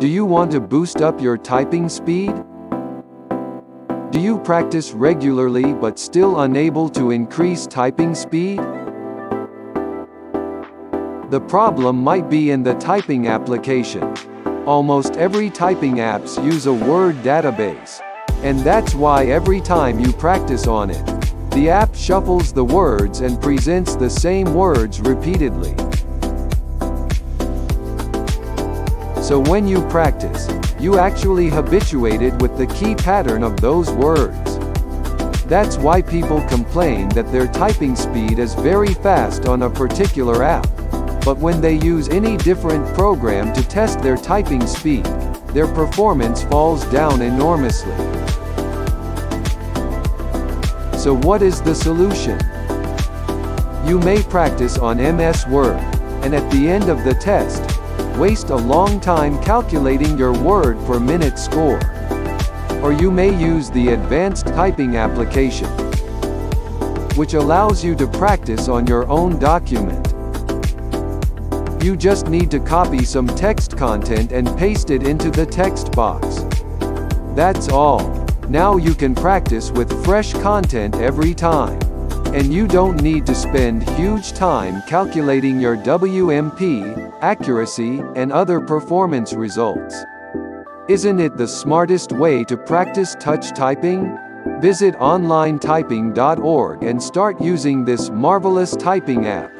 Do you want to boost up your typing speed? Do you practice regularly but still unable to increase typing speed? The problem might be in the typing application. Almost every typing apps use a Word database. And that's why every time you practice on it, the app shuffles the words and presents the same words repeatedly. So when you practice, you actually habituated with the key pattern of those words. That's why people complain that their typing speed is very fast on a particular app. But when they use any different program to test their typing speed, their performance falls down enormously. So what is the solution? You may practice on MS Word, and at the end of the test, waste a long time calculating your word per minute score. Or you may use the advanced typing application, which allows you to practice on your own document. You just need to copy some text content and paste it into the text box. That's all. Now you can practice with fresh content every time. And you don't need to spend huge time calculating your WMP, accuracy, and other performance results. Isn't it the smartest way to practice touch typing? Visit onlinetyping.org and start using this marvelous typing app.